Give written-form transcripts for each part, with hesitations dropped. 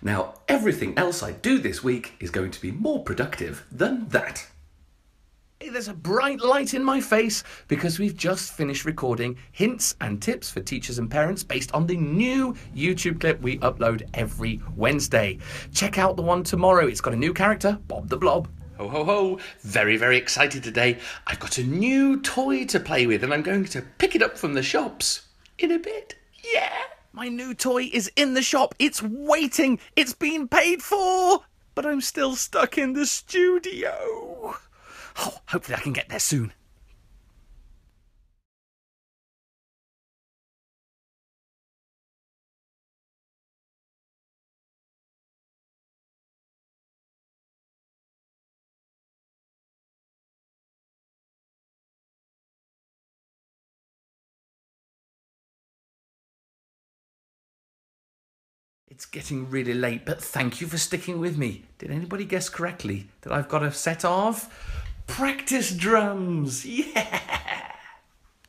Now, everything else I do this week is going to be more productive than that. There's a bright light in my face because we've just finished recording hints and tips for teachers and parents based on the new YouTube clip we upload every Wednesday. Check out the one tomorrow. It's got a new character, Bob the Blob. Ho, ho, ho. Very, very excited today. I've got a new toy to play with and I'm going to pick it up from the shops in a bit. Yeah! My new toy is in the shop. It's waiting. It's been paid for. But I'm still stuck in the studio. Oh, hopefully I can get there soon. It's getting really late, but thank you for sticking with me. Did anybody guess correctly that I've got a set of practice drums? Yeah!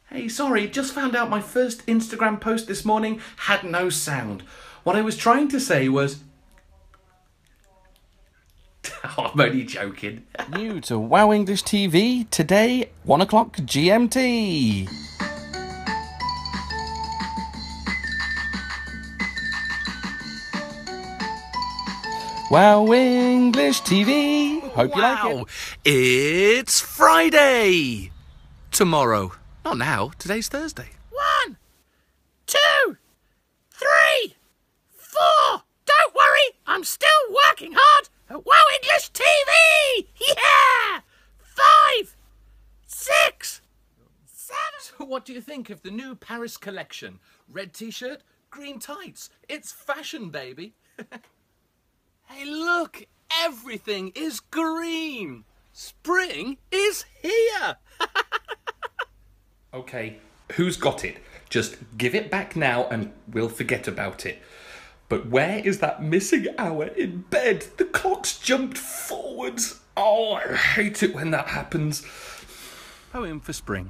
Hey, sorry, just found out my first Instagram post this morning had no sound. What I was trying to say was... Oh, I'm only joking. New to Wow English TV, today, 1 o'clock GMT. Wow English TV. Hope you like it. It's Friday. Tomorrow. Not now. Today's Thursday. 1, 2, 3, 4. Don't worry. I'm still working hard at Wow English TV. Yeah. 5, 6, 7. So what do you think of the new Paris collection? Red t-shirt, green tights. It's fashion, baby. Hey, look, everything is green. Spring is here. Okay, who's got it? Just give it back now and we'll forget about it. But where is that missing hour in bed? The clock's jumped forwards. Oh, I hate it when that happens. Poem for spring.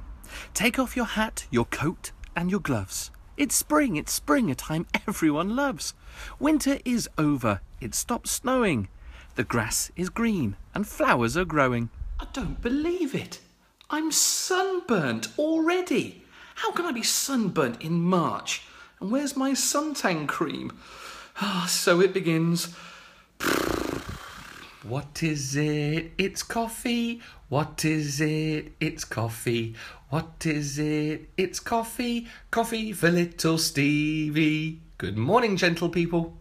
Take off your hat, your coat and your gloves. It's spring, a time everyone loves. Winter is over. It stops snowing. The grass is green and flowers are growing. I don't believe it. I'm sunburnt already. How can I be sunburnt in March? And where's my suntan cream? Ah, so it begins. What is it? It's coffee. What is it? It's coffee. What is it? It's coffee. Coffee for little Stevie. Good morning, gentle people.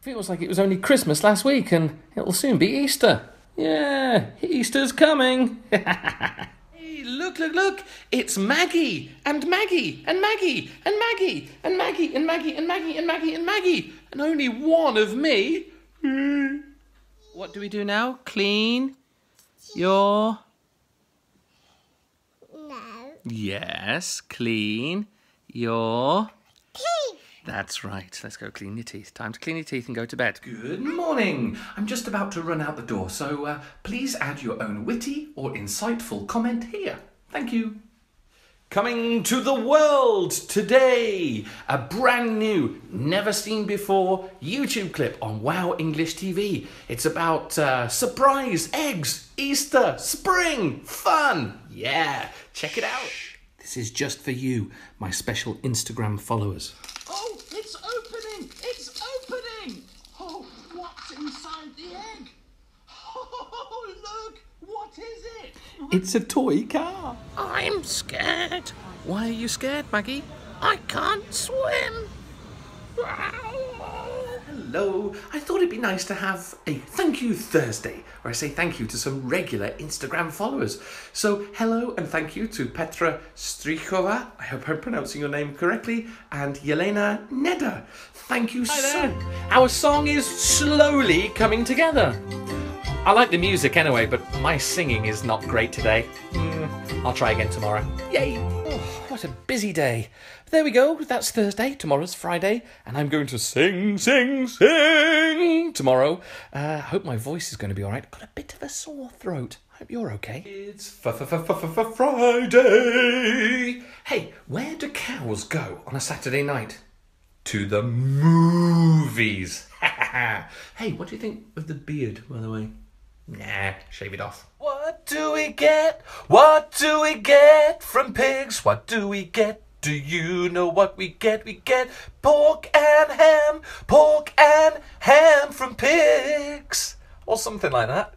Feels like it was only Christmas last week and it'll soon be Easter. Yeah, Easter's coming. Hey, look, look, look. It's Maggie and Maggie and Maggie and Maggie and Maggie and Maggie and Maggie and Maggie and Maggie. And only one of me. What do we do now? Clean your... No. Yes, clean your... Pee. That's right. Let's go clean your teeth. Time to clean your teeth and go to bed. Good morning. I'm just about to run out the door, so please add your own witty or insightful comment here. Thank you. Coming to the world today, a brand new, never seen before YouTube clip on Wow English TV. It's about surprise, eggs, Easter, spring, fun. Yeah, check it out. This is just for you, my special Instagram followers. Oh, it's opening! It's opening! Oh, what's inside the egg? Oh, look! What is it? It's a toy car. I'm scared. Why are you scared, Maggie? I can't swim. Hello. I thought it'd be nice to have a thank you Thursday, where I say thank you to some regular Instagram followers. So hello and thank you to Petra Strychowa, I hope I'm pronouncing your name correctly, and Jelena Neda. Thank you so. Our song is slowly coming together. I like the music anyway, but my singing is not great today. I'll try again tomorrow. Yay! Oh, what a busy day. There we go, that's Thursday, tomorrow's Friday, and I'm going to sing, sing, sing tomorrow. I hope my voice is going to be all right. Got a bit of a sore throat. Hope you're okay. It's Friday. Hey, where do cows go on a Saturday night? To the movies. Hey, what do you think of the beard, by the way? Nah, shave it off. What do we get? What do we get from pigs? What do we get? Do you know what we get? We get pork and ham from pigs. Or something like that.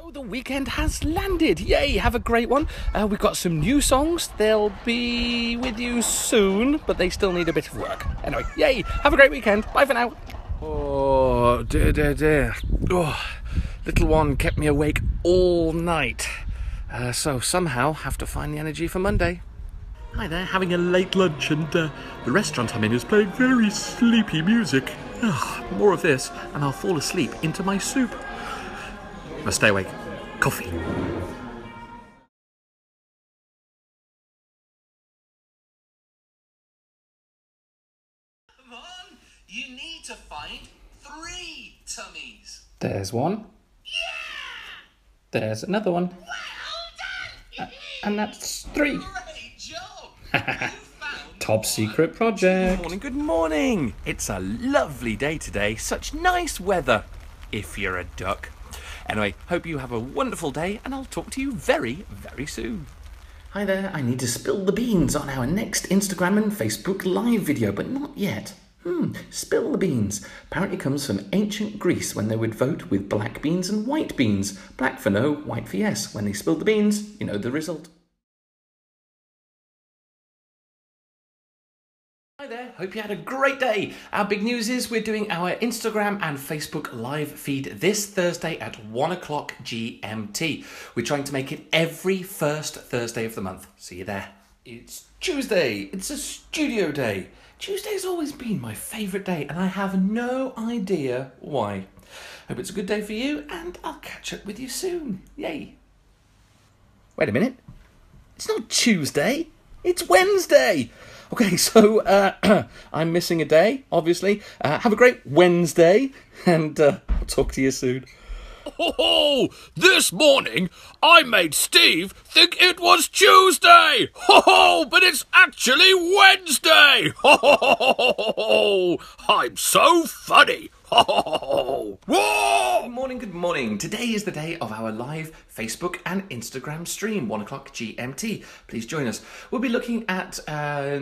Oh, the weekend has landed. Yay, have a great one. We've got some new songs. They'll be with you soon, but they still need a bit of work. Anyway, yay, have a great weekend. Bye for now. Oh, dear, dear, dear. Oh, little one kept me awake all night. So somehow have to find the energy for Monday. Hi there, having a late lunch, and the restaurant I'm in is playing very sleepy music. Ugh, more of this and I'll fall asleep into my soup. But stay awake. Coffee. Come on, you need to find three tummies. There's one. Yeah! There's another one. Well done! And that's three. Great job! Top secret project. Good morning, good morning. It's a lovely day today. Such nice weather, if you're a duck. Anyway, hope you have a wonderful day, and I'll talk to you very, very soon. Hi there, I need to spill the beans on our next Instagram and Facebook live video, but not yet. Spill the beans. Apparently comes from ancient Greece when they would vote with black beans and white beans. Black for no, white for yes. When they spilled the beans, you know the result. Hi there, hope you had a great day. Our big news is we're doing our Instagram and Facebook live feed this Thursday at 1 o'clock GMT. We're trying to make it every first Thursday of the month. See you there. It's Tuesday, it's a studio day. Tuesday's always been my favourite day and I have no idea why. Hope it's a good day for you and I'll catch up with you soon. Yay. Wait a minute, it's not Tuesday, it's Wednesday. Okay, so I'm missing a day, obviously. Have a great Wednesday, and I'll talk to you soon. Oh, this morning I made Steve think it was Tuesday. Oh, but it's actually Wednesday. Oh, I'm so funny. Oh, whoa! Good morning, good morning. Today is the day of our live Facebook and Instagram stream, 1 o'clock GMT. Please join us. We'll be looking at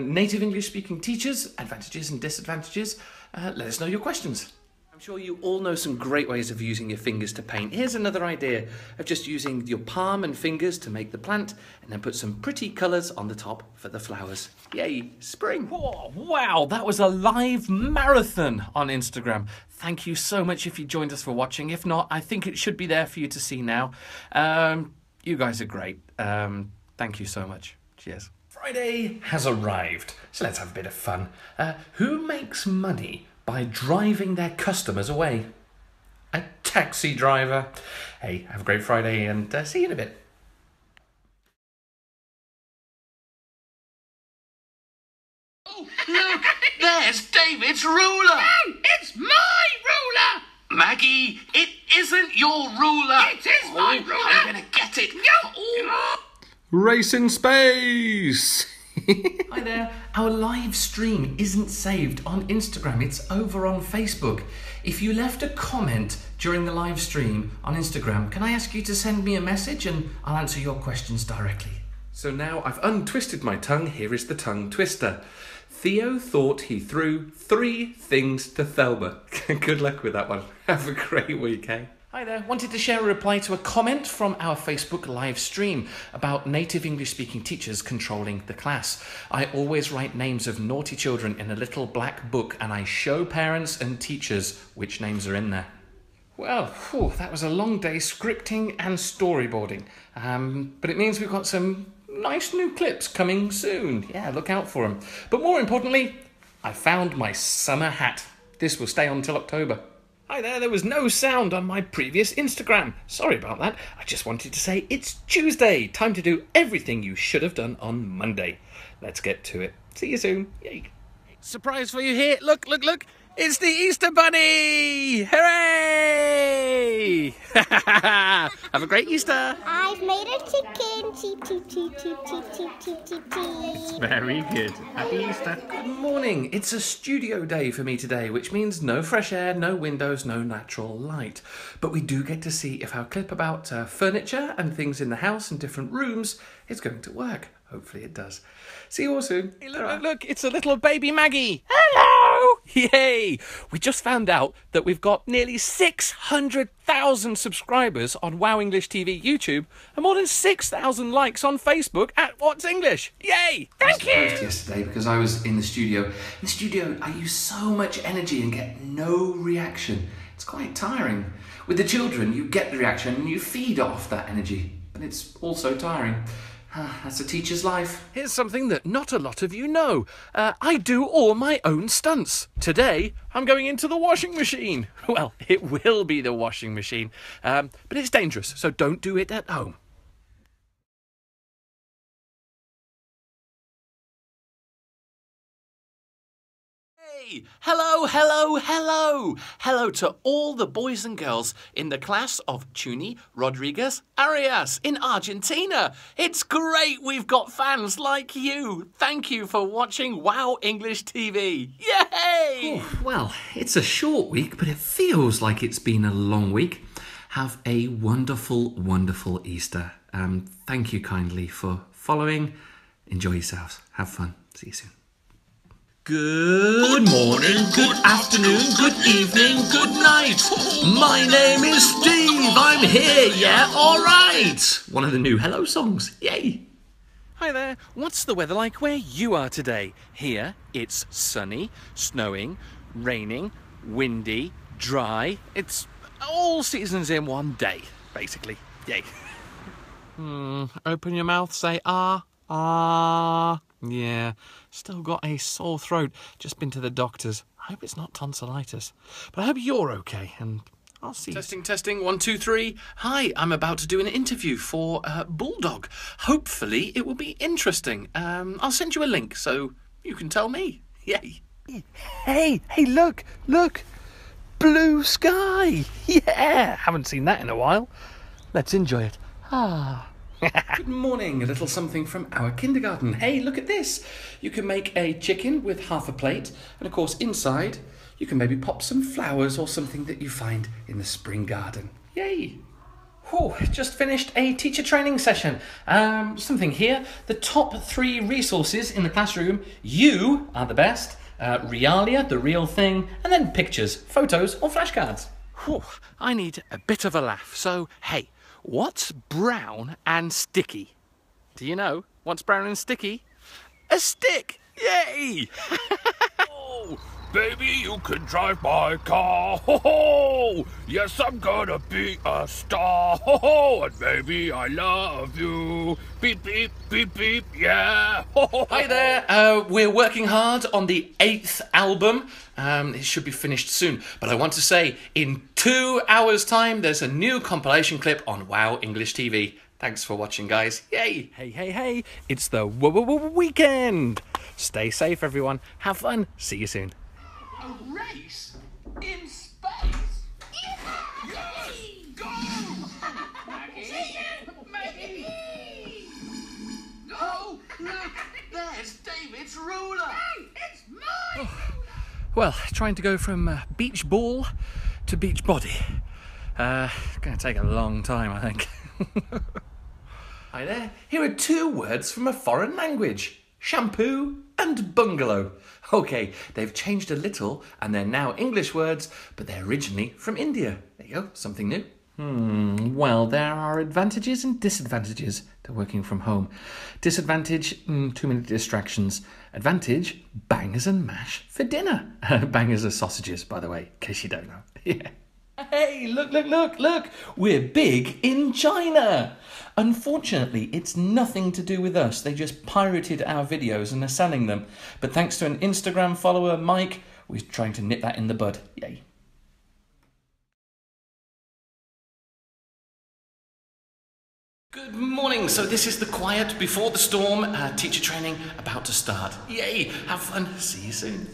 native English-speaking teachers, advantages and disadvantages. Let us know your questions. I'm sure you all know some great ways of using your fingers to paint. Here's another idea of just using your palm and fingers to make the plant and then put some pretty colours on the top for the flowers. Yay, spring. Oh, wow, that was a live marathon on Instagram. Thank you so much if you joined us for watching. If not, I think it should be there for you to see now. You guys are great. Thank you so much. Cheers. Friday has arrived, so let's have a bit of fun. Who makes money by driving their customers away? A taxi driver. Hey, have a great Friday and see you in a bit. Oh, look, there's David's ruler. No, it's my ruler. Maggie, it isn't your ruler. It is my ruler. I'm going to get it. No. Oh. Race in space. Hi there, our live stream isn't saved on Instagram, it's over on Facebook. If you left a comment during the live stream on Instagram, can I ask you to send me a message and I'll answer your questions directly. So now I've untwisted my tongue, here is the tongue twister. Theo thought he threw three things to Thelma. Good luck with that one, have a great week, eh? Hi there, wanted to share a reply to a comment from our Facebook live stream about native English-speaking teachers controlling the class. I always write names of naughty children in a little black book and I show parents and teachers which names are in there. Well, whew, that was a long day scripting and storyboarding, but it means we've got some nice new clips coming soon. Yeah, look out for them. But more importantly, I found my summer hat. This will stay on till October. Hi there, there was no sound on my previous Instagram. Sorry about that. I just wanted to say it's Tuesday. Time to do everything you should have done on Monday. Let's get to it. See you soon. Yay. Surprise for you here. Look, look, look. It's the Easter Bunny! Hooray! Have a great Easter! I've made a chicken. It's very good. Happy Easter. Good morning. It's a studio day for me today, which means no fresh air, no windows, no natural light. But we do get to see if our clip about furniture and things in the house and different rooms is going to work. Hopefully it does. See you all soon. Hey, look, look, it's a little baby Maggie. Hello! Yay! We just found out that we've got nearly 600,000 subscribers on Wow English TV YouTube and more than 6,000 likes on Facebook at What's English. Yay! Thank you! I was depressed yesterday because I was in the studio. In the studio, I use so much energy and get no reaction. It's quite tiring. With the children, you get the reaction and you feed off that energy. But it's also tiring. That's a teacher's life. Here's something that not a lot of you know. I do all my own stunts. Today, I'm going into the washing machine. Well, it will be the washing machine, but it's dangerous, so don't do it at home. Hello, hello, hello! Hello to all the boys and girls in the class of Chuni Rodriguez Arias in Argentina. It's great we've got fans like you. Thank you for watching Wow English TV. Yay! Oh, well, it's a short week, but it feels like it's been a long week. Have a wonderful, wonderful Easter. Thank you kindly for following. Enjoy yourselves. Have fun. See you soon. Good morning, good afternoon, good evening, good night. My name is Steve, I'm here, yeah, alright. One of the new Hello songs, yay. Hi there, what's the weather like where you are today? Here, it's sunny, snowing, raining, windy, dry. It's all seasons in one day, basically, yay. Open your mouth, say ah, ah. Yeah, still got a sore throat. Just been to the doctors. I hope it's not tonsillitis. But I hope you're okay, and I'll see you. Testing, testing, 1, 2, 3. Hi, I'm about to do an interview for Bulldog. Hopefully it will be interesting. I'll send you a link so you can tell me. Yay. Hey, hey, look, look. Blue sky. Yeah, haven't seen that in a while. Let's enjoy it. Ah. Good morning, a little something from our kindergarten. Hey, look at this. You can make a chicken with half a plate, and of course inside you can maybe pop some flowers or something that you find in the spring garden. Yay! Oh, just finished a teacher training session. Something here, the top 3 resources in the classroom. You are the best, realia, the real thing, and then pictures, photos or flashcards. Oh, I need a bit of a laugh, so hey. What's brown and sticky? Do you know what's brown and sticky? A stick! Yay! Oh, baby, you can drive my car. Ho ho! Yes, I'm gonna be a star. Ho ho! And baby, I love you. Beep beep beep beep. Yeah. Ho, ho, ho. Hi there. We're working hard on the 8th album. It should be finished soon. But I want to say, in 2 hours' time, there's a new compilation clip on Wow English TV. Thanks for watching, guys. Yay! Hey, hey, hey! It's the weekend. Stay safe, everyone. Have fun. See you soon. A race in space. Yes, go! Maggie, Maggie! Oh, look! There's David's ruler. No, it's mine. Oh. Well, trying to go from beach ball to beach body. It's going to take a long time, I think. Hi there. Here are 2 words from a foreign language. Shampoo and bungalow. Okay, they've changed a little and they're now English words, but they're originally from India. There you go, something new. Well, there are advantages and disadvantages to working from home. Disadvantage, too many distractions. Advantage, bangers and mash for dinner. Bangers are sausages, by the way, in case you don't know. Yeah. Hey, look, look, look, look. We're big in China. Unfortunately, it's nothing to do with us. They just pirated our videos and are selling them. But thanks to an Instagram follower, Mike, we're trying to nip that in the bud. Yay. Good morning, so this is the quiet before the storm, teacher training about to start. Yay, have fun, see you soon.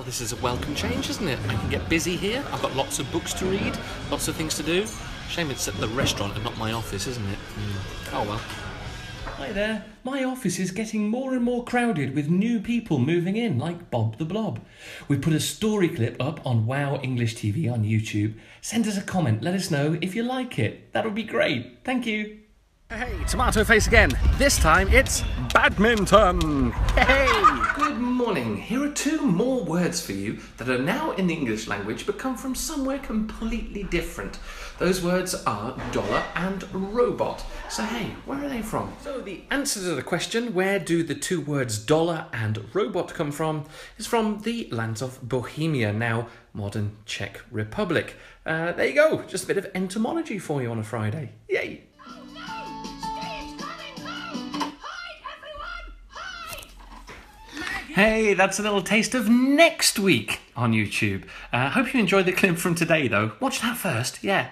well, this is a welcome change, isn't it? I can get busy here. I've got lots of books to read, lots of things to do. Shame it's at the restaurant and not my office, isn't it? Oh well. Hi there. My office is getting more and more crowded with new people moving in, like Bob the Blob. We put a story clip up on Wow English TV on YouTube. Send us a comment. Let us know if you like it. That would be great. Thank you. Hey, tomato face again. This time it's badminton. Hey! Good morning. Here are two more words for you that are now in the English language but come from somewhere completely different. Those words are dollar and robot. So hey, where are they from? So the answer to the question, where do the two words dollar and robot come from, is from the lands of Bohemia, now modern Czech Republic. There you go. Just a bit of entomology for you on a Friday. Yay! Hey, that's a little taste of next week on YouTube. I hope you enjoyed the clip from today, though. Watch that first, yeah.